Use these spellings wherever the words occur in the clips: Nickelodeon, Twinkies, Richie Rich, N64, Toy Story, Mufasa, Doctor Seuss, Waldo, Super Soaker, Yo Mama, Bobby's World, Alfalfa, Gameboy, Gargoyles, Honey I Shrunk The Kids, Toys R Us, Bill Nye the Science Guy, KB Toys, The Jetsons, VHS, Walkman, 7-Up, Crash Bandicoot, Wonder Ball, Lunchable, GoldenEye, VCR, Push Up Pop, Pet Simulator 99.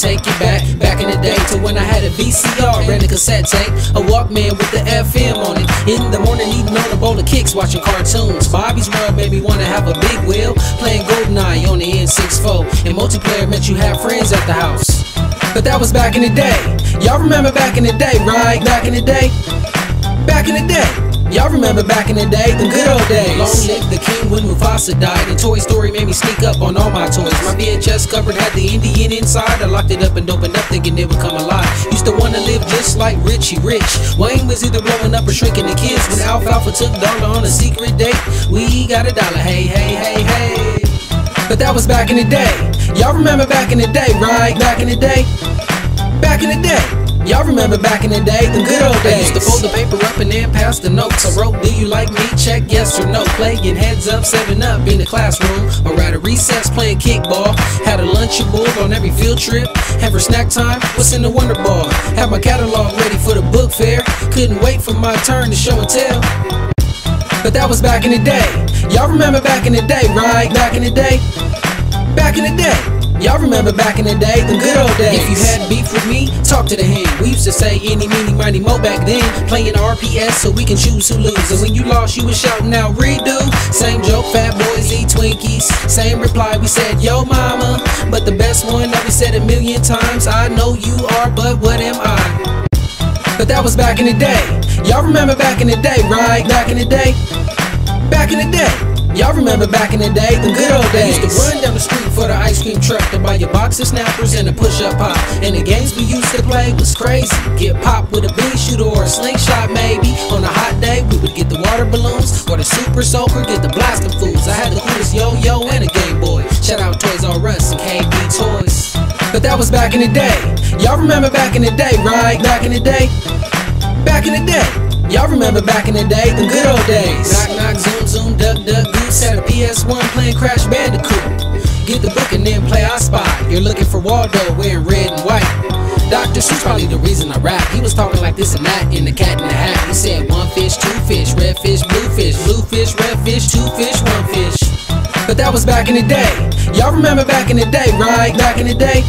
take you back in the day to when I had a VCR and a cassette tape, a Walkman with the FM on it. In the morning eating on a bowl of kicks, watching cartoons. Bobby's World made me wanna have a big wheel, playing GoldenEye on the N64, and multiplayer meant you had friends at the house. But that was back in the day. Y'all remember back in the day, right? Back in the day. Back in the day. Y'all remember back in the day, the good old days. Long live the king when Mufasa died, and Toy Story made me sneak up on all my toys. My VHS cupboard had the Indian inside. I locked it up and opened up thinking it would come alive. Used to wanna live just like Richie Rich. Wayne was either blowing up or shrinking the kids. When Alfalfa took Donda on a secret date, we got a dollar, hey, hey, hey, hey. But that was back in the day. Y'all remember back in the day, right? Back in the day. Back in the day. Y'all remember back in the day, the good old days. I used to fold the paper up and then pass the notes. I wrote, do you like me? Check yes or no. Playing heads up, 7-Up in the classroom, or at a recess playing kickball. Had a lunchable on every field trip. Ever snack time? What's in the Wonder Ball? Had my catalog ready for the book fair. Couldn't wait for my turn to show and tell. But that was back in the day. Y'all remember back in the day, right? Back in the day. Back in the day. Y'all remember back in the day, the good old days. If you had beef with me, talk to the hand. We used to say any, meeny, miny, mo back then. Playing RPS so we can choose who lose. And when you lost, you was shouting out, redo. Same joke, fat boys eat Twinkies. Same reply, we said, yo mama. But the best one that we said a million times, I know you are, but what am I? But that was back in the day. Y'all remember back in the day, right? Back in the day. Back in the day. Y'all remember back in the day, the good old days. Used to run down the street for the ice cream truck to buy your box of snappers and a Push Up Pop. And the games we used to play was crazy. Get popped with a bean shooter or a slingshot maybe. On a hot day, we would get the water balloons or the Super Soaker, get the blasting foods. I had the coolest yo-yo and a Gameboy. Shout out Toys R Us and KB Toys. But that was back in the day. Y'all remember back in the day, right? Back in the day. Back in the day. Y'all remember back in the day, the good old days. Knock, knock, zoom, zoom, duck, duck, goose. Had a PS1 playing Crash Bandicoot. Get the book and then play I Spy. You're looking for Waldo wearing red and white. Doctor Seuss probably the reason I rap. He was talking like this and that in The Cat in the Hat. He said one fish, two fish, red fish, blue fish. Blue fish, red fish, two fish, one fish. But that was back in the day. Y'all remember back in the day, right? Back in the day.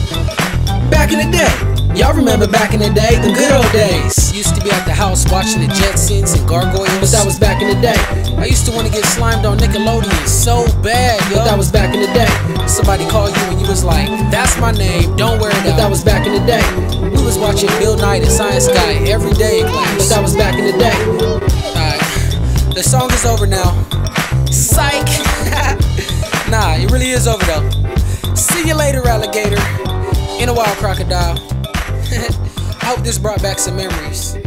Back in the day. Y'all remember back in the day, the good old days. Used to be at the house watching The Jetsons and Gargoyles. But that was back in the day. I used to want to get slimed on Nickelodeon so bad, yo. But that was back in the day. Somebody called you and you was like, that's my name, don't wear it out. But that was back in the day. We was watching Bill Nye the Science Guy every day in class. But that was back in the day. Alright, the song is over now. Psych! Nah, it really is over though. See you later, alligator. In a while, crocodile. I hope this brought back some memories.